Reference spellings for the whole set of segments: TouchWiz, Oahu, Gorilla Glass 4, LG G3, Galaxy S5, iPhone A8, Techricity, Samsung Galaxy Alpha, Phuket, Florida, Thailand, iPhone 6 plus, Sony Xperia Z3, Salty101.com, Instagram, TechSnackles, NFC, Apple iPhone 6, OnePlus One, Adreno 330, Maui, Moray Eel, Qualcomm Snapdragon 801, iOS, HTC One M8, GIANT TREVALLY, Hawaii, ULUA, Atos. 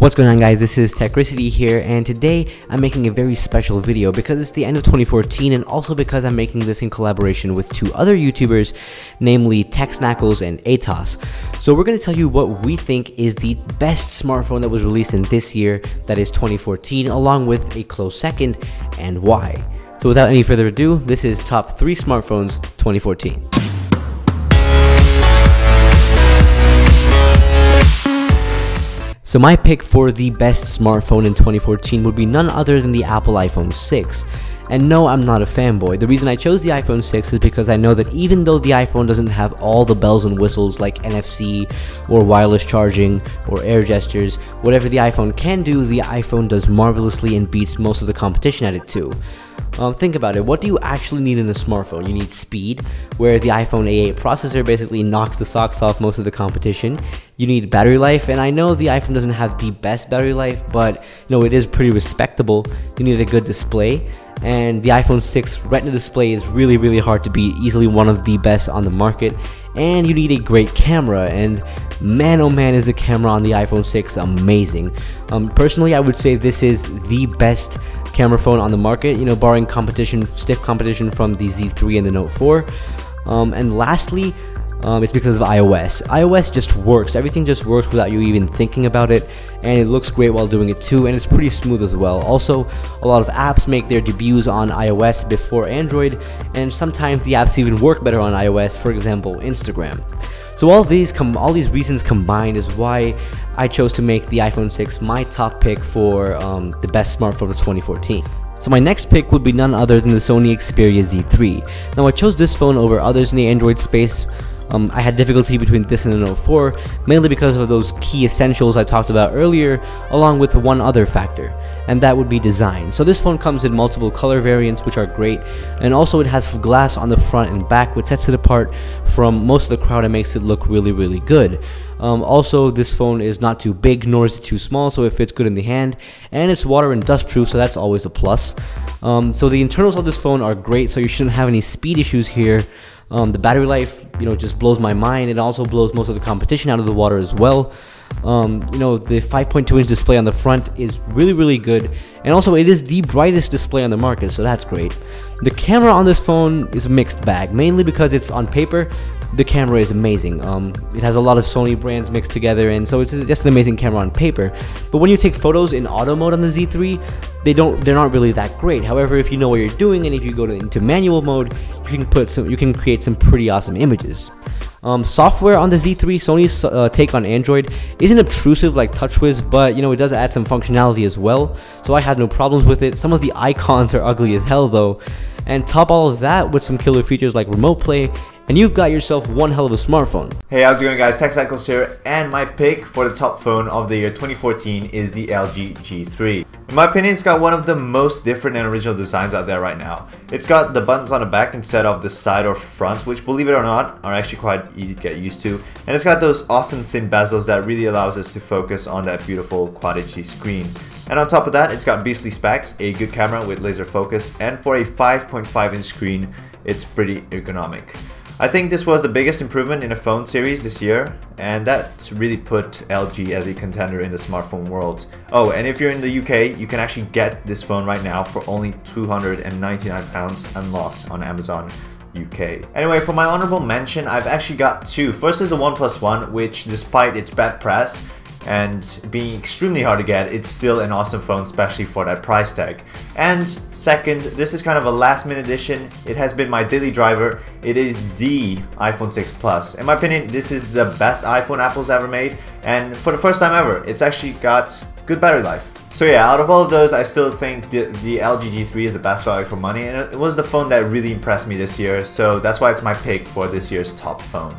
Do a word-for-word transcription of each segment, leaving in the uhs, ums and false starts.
What's going on, guys? This is Techricity here, and today I'm making a very special video because it's the end of twenty fourteen, and also because I'm making this in collaboration with two other YouTubers, namely TechSnackles and Atos. So we're going to tell you what we think is the best smartphone that was released in this year, that is twenty fourteen, along with a close second, and why. So without any further ado, this is top three smartphones twenty fourteen. So my pick for the best smartphone in twenty fourteen would be none other than the Apple iPhone six. And no, I'm not a fanboy. The reason I chose the iPhone six is because I know that even though the iPhone doesn't have all the bells and whistles like N F C or wireless charging or air gestures, whatever the iPhone can do, the iPhone does marvelously and beats most of the competition at it too. Um, think about it, what do you actually need in a smartphone? You need speed, where the iPhone A eight processor basically knocks the socks off most of the competition. You need battery life, and I know the iPhone doesn't have the best battery life, but you know, it is pretty respectable. You need a good display, and the iPhone six Retina display is really, really hard to beat, easily one of the best on the market. And you need a great camera, and man oh man is the camera on the iPhone six amazing. Um, personally, I would say this is the best camera phone on the market, you know, barring competition, stiff competition from the Z three and the Note four. Um, and lastly, um, it's because of iOS. iOS just works. Everything just works without you even thinking about it, and it looks great while doing it too, and it's pretty smooth as well. Also, a lot of apps make their debuts on iOS before Android, and sometimes the apps even work better on iOS, for example, Instagram. So all these com all these reasons combined is why I chose to make the iPhone six my top pick for um, the best smartphone of twenty fourteen. So my next pick would be none other than the Sony Xperia Z three. Now I chose this phone over others in the Android space. Um, I had difficulty between this and the Note four, mainly because of those key essentials I talked about earlier, along with one other factor, and that would be design. So this phone comes in multiple color variants, which are great, and also it has glass on the front and back, which sets it apart from most of the crowd and makes it look really, really good. Um, also, this phone is not too big, nor is it too small, so it fits good in the hand, and it's water and dust proof, so that's always a plus. Um, so the internals of this phone are great, so you shouldn't have any speed issues here. Um, the battery life, you know, just blows my mind. It also blows most of the competition out of the water as well. Um, you know, the five point two inch display on the front is really, really good, and also it is the brightest display on the market, so that's great. The camera on this phone is a mixed bag, mainly because it's on paper. The camera is amazing. Um, it has a lot of Sony brands mixed together, and so it's just an amazing camera on paper. But when you take photos in auto mode on the Z three, they don't, they're not really that great. However, if you know what you're doing, and if you go to, into manual mode, you can put some, you can create some pretty awesome images. Um, software on the Z three, Sony's uh, take on Android, isn't obtrusive like TouchWiz, but you know, it does add some functionality as well, so I had no problems with it. Some of the icons are ugly as hell though, and top all of that with some killer features like remote play, and you've got yourself one hell of a smartphone. Hey, how's it going, guys? TechSnackles here, and my pick for the top phone of the year twenty fourteen is the L G G three. In my opinion, it's got one of the most different and original designs out there right now. It's got the buttons on the back instead of the side or front, which, believe it or not, are actually quite easy to get used to. And it's got those awesome thin bezels that really allows us to focus on that beautiful Quad H D screen. And on top of that, it's got beastly specs, a good camera with laser focus, and for a five point five inch screen, it's pretty ergonomic. I think this was the biggest improvement in a phone series this year, and that's really put L G as a contender in the smartphone world. Oh, and if you're in the U K, you can actually get this phone right now for only two hundred ninety-nine pounds unlocked on Amazon U K. Anyway, for my honorable mention, I've actually got two. First is the OnePlus One, which, despite its bad press and being extremely hard to get, it's still an awesome phone, especially for that price tag. And second, this is kind of a last minute addition. It has been my daily driver. It is the iPhone six plus. In my opinion, this is the best iPhone Apple's ever made, and for the first time ever, it's actually got good battery life. So yeah, out of all of those, I still think the, the L G G three is the best value for money, and it was the phone that really impressed me this year, so that's why it's my pick for this year's top phone.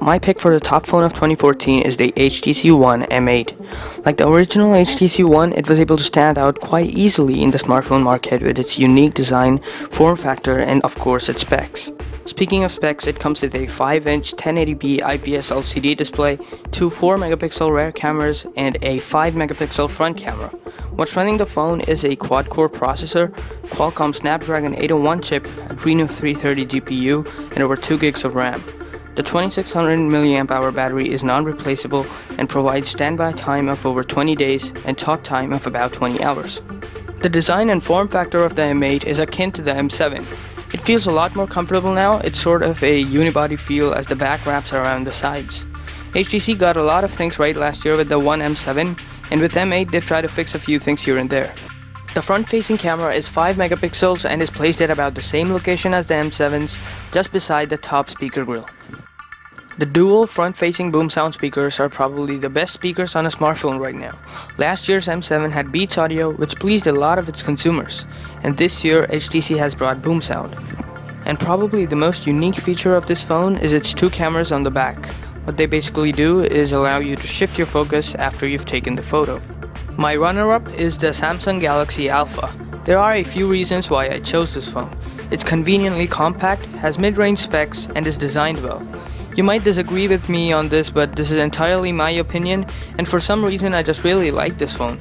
My pick for the top phone of twenty fourteen is the H T C One M eight. Like the original H T C One, it was able to stand out quite easily in the smartphone market with its unique design, form factor, and of course its specs. Speaking of specs, it comes with a five inch ten eighty p I P S L C D display, two four megapixel rear cameras and a five megapixel front camera. What's running the phone is a quad-core processor, Qualcomm Snapdragon eight oh one chip, Adreno three thirty G P U and over two gigs of RAM. The twenty-six hundred milliamp hour battery is non-replaceable and provides standby time of over twenty days and talk time of about twenty hours. The design and form factor of the M eight is akin to the M seven. It feels a lot more comfortable now. It's sort of a unibody feel as the back wraps around the sides. H T C got a lot of things right last year with the One M seven, and with M eight they've tried to fix a few things here and there. The front-facing camera is five megapixels and is placed at about the same location as the M seven's, just beside the top speaker grille. The dual front-facing boom sound speakers are probably the best speakers on a smartphone right now. Last year's M seven had Beats Audio, which pleased a lot of its consumers, and this year H T C has brought boom sound. And probably the most unique feature of this phone is its two cameras on the back. What they basically do is allow you to shift your focus after you've taken the photo. My runner-up is the Samsung Galaxy Alpha. There are a few reasons why I chose this phone. It's conveniently compact, has mid-range specs, and is designed well. You might disagree with me on this, but this is entirely my opinion, and for some reason I just really like this phone.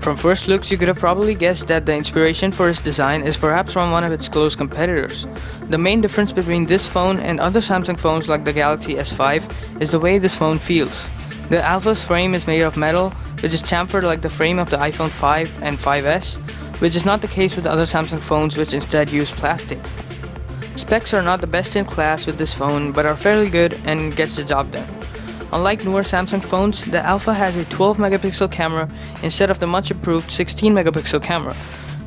From first looks you could have probably guessed that the inspiration for its design is perhaps from one of its close competitors. The main difference between this phone and other Samsung phones like the Galaxy S five is the way this phone feels. The Alpha's frame is made of metal, which is chamfered like the frame of the iPhone five and five S, which is not the case with other Samsung phones which instead use plastic. Specs are not the best in class with this phone, but are fairly good and gets the job done. Unlike newer Samsung phones, the Alpha has a twelve megapixel camera instead of the much improved sixteen megapixel camera.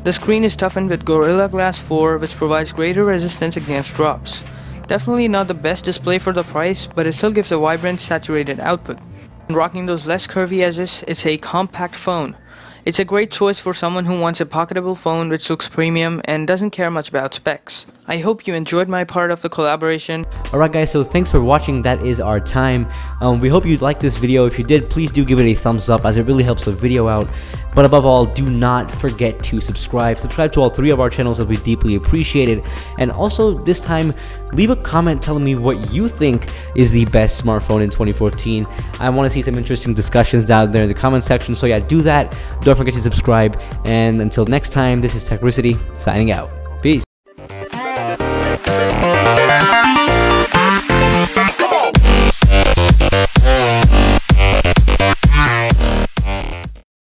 The screen is toughened with Gorilla Glass four, which provides greater resistance against drops. Definitely not the best display for the price, but it still gives a vibrant, saturated output. Rocking those less curvy edges, it's a compact phone. It's a great choice for someone who wants a pocketable phone which looks premium and doesn't care much about specs. I hope you enjoyed my part of the collaboration. Alright guys, so thanks for watching. That is our time. Um, we hope you liked this video. If you did, please do give it a thumbs up as it really helps the video out. But above all, do not forget to subscribe. Subscribe to all three of our channels, that we deeply appreciate it. And also this time, leave a comment telling me what you think is the best smartphone in twenty fourteen. I want to see some interesting discussions down there in the comment section. So yeah, do that. Don't Don't forget to subscribe, and until next time, this is Techricity signing out. Peace.